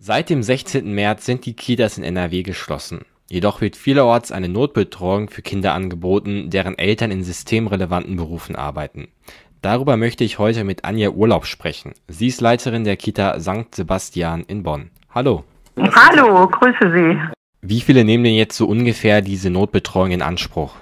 Seit dem 16. März sind die Kitas in NRW geschlossen. Jedoch wird vielerorts eine Notbetreuung für Kinder angeboten, deren Eltern in systemrelevanten Berufen arbeiten. Darüber möchte ich heute mit Anja Urlaub sprechen. Sie ist Leiterin der Kita St. Sebastian in Bonn. Hallo. Hallo, grüße Sie. Wie viele nehmen denn jetzt so ungefähr diese Notbetreuung in Anspruch?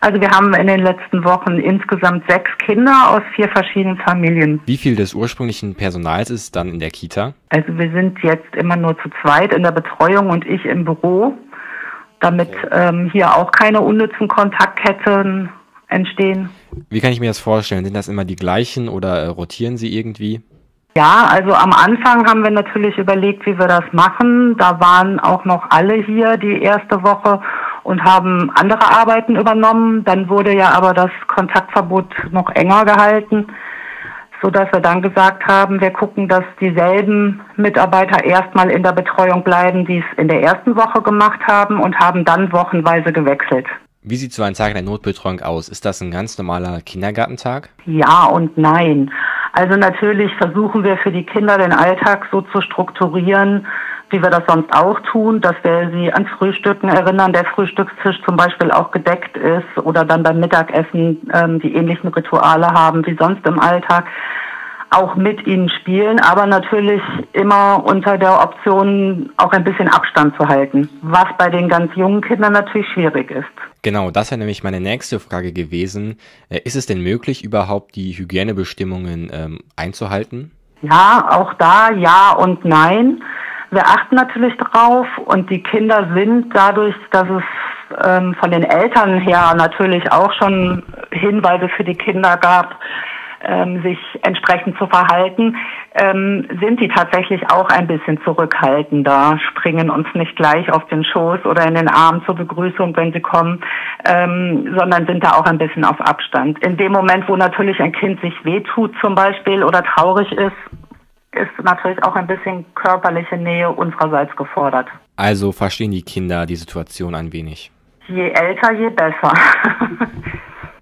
Also wir haben in den letzten Wochen insgesamt 6 Kinder aus 4 verschiedenen Familien. Wie viel des ursprünglichen Personals ist dann in der Kita? Also wir sind jetzt immer nur zu zweit in der Betreuung und ich im Büro, damit hier auch keine unnützen Kontaktketten entstehen. Wie kann ich mir das vorstellen? Sind das immer die gleichen oder rotieren Sie irgendwie? Ja, also am Anfang haben wir natürlich überlegt, wie wir das machen. Da waren auch noch alle hier die erste Woche und haben andere Arbeiten übernommen. Dann wurde ja aber das Kontaktverbot noch enger gehalten, sodass wir dann gesagt haben, wir gucken, dass dieselben Mitarbeiter erstmal in der Betreuung bleiben, die es in der ersten Woche gemacht haben, und haben dann wochenweise gewechselt. Wie sieht so ein Tag in der Notbetreuung aus? Ist das ein ganz normaler Kindergartentag? Ja und nein. Also natürlich versuchen wir für die Kinder den Alltag so zu strukturieren, wie wir das sonst auch tun, dass wir sie an Frühstücken erinnern, der Frühstückstisch zum Beispiel auch gedeckt ist, oder dann beim Mittagessen die ähnlichen Rituale haben wie sonst im Alltag, auch mit ihnen spielen, aber natürlich immer unter der Option auch ein bisschen Abstand zu halten, was bei den ganz jungen Kindern natürlich schwierig ist. Genau, das wäre nämlich meine nächste Frage gewesen. Ist es denn möglich, überhaupt die Hygienebestimmungen einzuhalten? Ja, auch da ja und nein. Wir achten natürlich drauf, und die Kinder sind dadurch, dass es von den Eltern her natürlich auch schon Hinweise für die Kinder gab, sich entsprechend zu verhalten, sind die tatsächlich auch ein bisschen zurückhaltender, springen uns nicht gleich auf den Schoß oder in den Arm zur Begrüßung, wenn sie kommen, sondern sind da auch ein bisschen auf Abstand. In dem Moment, wo natürlich ein Kind sich wehtut zum Beispiel oder traurig ist, ist natürlich auch ein bisschen körperliche Nähe unsererseits gefordert. Also verstehen die Kinder die Situation ein wenig? Je älter, je besser.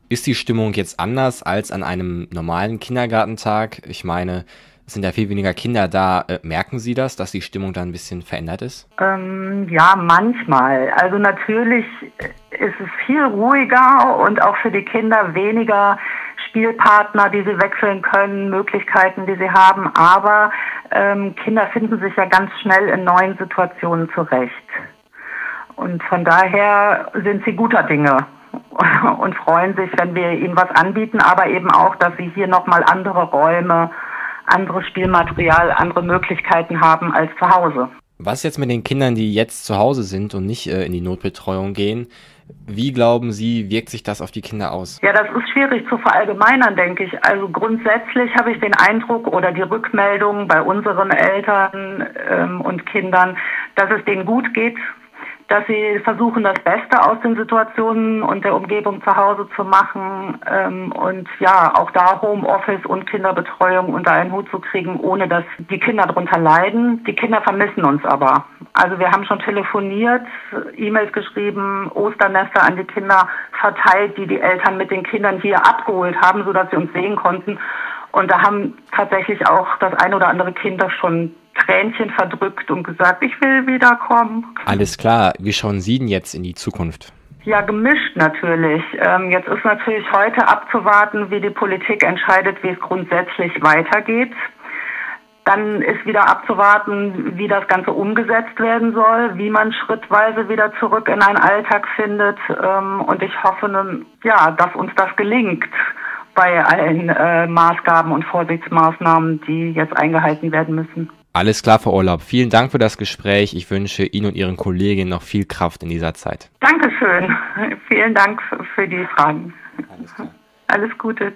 Ist die Stimmung jetzt anders als an einem normalen Kindergartentag? Ich meine, es sind ja viel weniger Kinder da. Merken Sie das, dass die Stimmung da ein bisschen verändert ist? Ja, manchmal. Also natürlich ist es viel ruhiger und auch für die Kinder weniger Spielpartner, die sie wechseln können, Möglichkeiten, die sie haben. Aber Kinder finden sich ja ganz schnell in neuen Situationen zurecht. Und von daher sind sie guter Dinge und freuen sich, wenn wir ihnen was anbieten, aber eben auch, dass sie hier nochmal andere Räume, anderes Spielmaterial, andere Möglichkeiten haben als zu Hause. Was jetzt mit den Kindern, die jetzt zu Hause sind und nicht in die Notbetreuung gehen, wie glauben Sie, wirkt sich das auf die Kinder aus? Ja, das ist schwierig zu verallgemeinern, denke ich. Also grundsätzlich habe ich den Eindruck oder die Rückmeldung bei unseren Eltern und Kindern, dass es denen gut geht, dass sie versuchen, das Beste aus den Situationen und der Umgebung zu Hause zu machen, und ja, auch da Homeoffice und Kinderbetreuung unter einen Hut zu kriegen, ohne dass die Kinder darunter leiden. Die Kinder vermissen uns aber. Also wir haben schon telefoniert, E-Mails geschrieben, Osternester an die Kinder verteilt, die die Eltern mit den Kindern hier abgeholt haben, sodass sie uns sehen konnten. Und da haben tatsächlich auch das ein oder andere Kind das schon Tränchen verdrückt und gesagt, ich will wiederkommen. Alles klar, wie schauen Sie denn jetzt in die Zukunft? Ja, gemischt natürlich. Jetzt ist natürlich heute abzuwarten, wie die Politik entscheidet, wie es grundsätzlich weitergeht. Dann ist wieder abzuwarten, wie das Ganze umgesetzt werden soll, wie man schrittweise wieder zurück in einen Alltag findet. Und ich hoffe, ja, dass uns das gelingt bei allen Maßgaben und Vorsichtsmaßnahmen, die jetzt eingehalten werden müssen. Alles klar, Frau Urlaub. Vielen Dank für das Gespräch. Ich wünsche Ihnen und Ihren Kolleginnen noch viel Kraft in dieser Zeit. Dankeschön. Vielen Dank für die Fragen. Alles klar. Alles Gute.